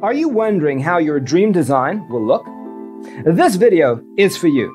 Are you wondering how your dream design will look? This video is for you.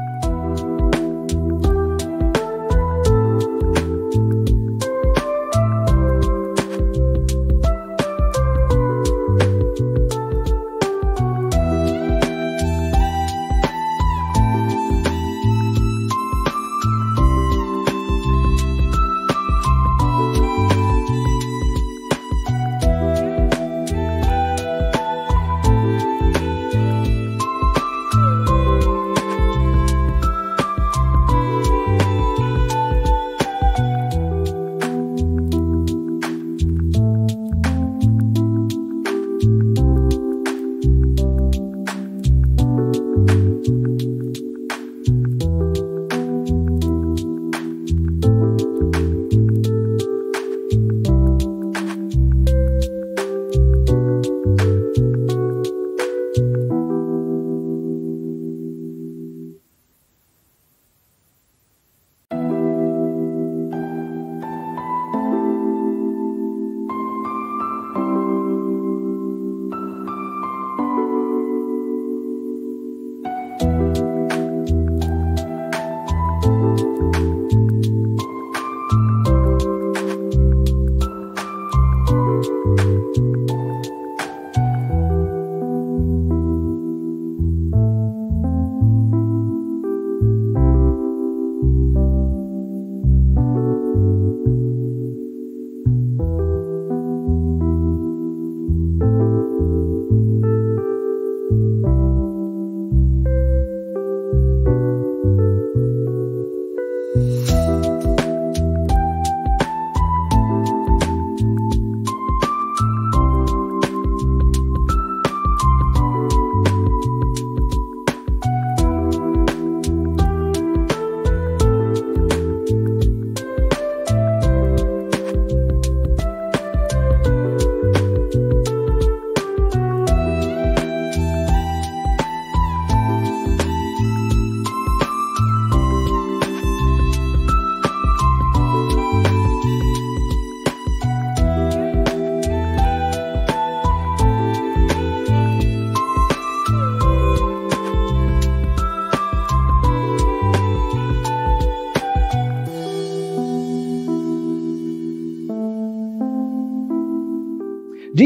Do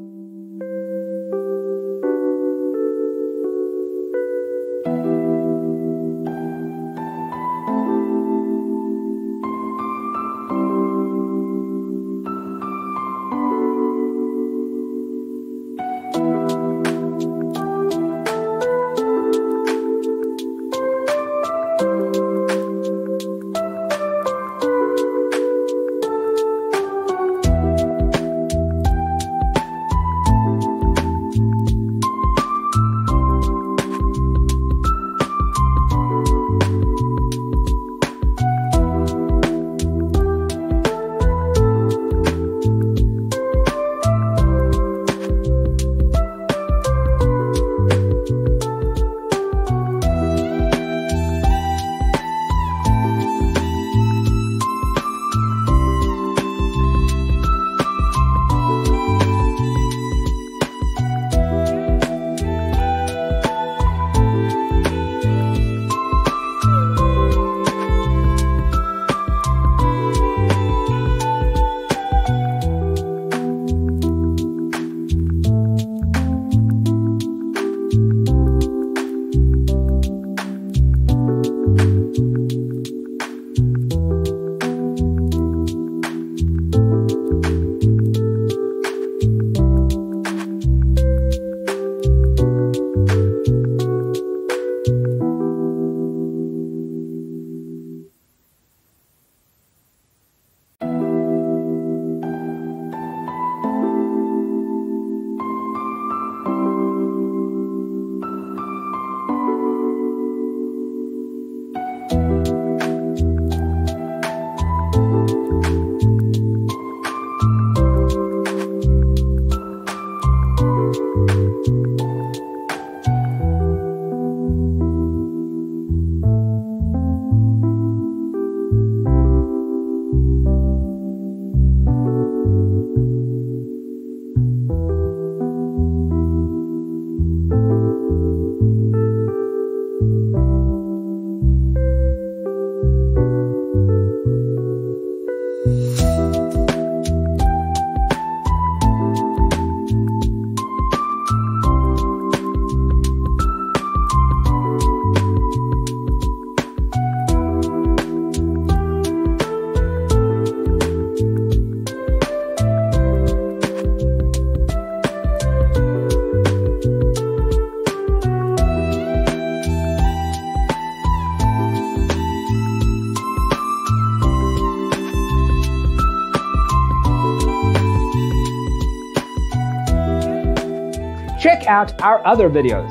Check out our other videos.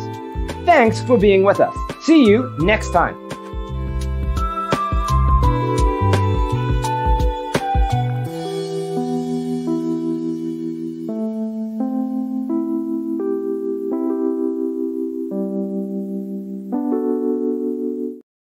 Thanks for being with us. See you next time.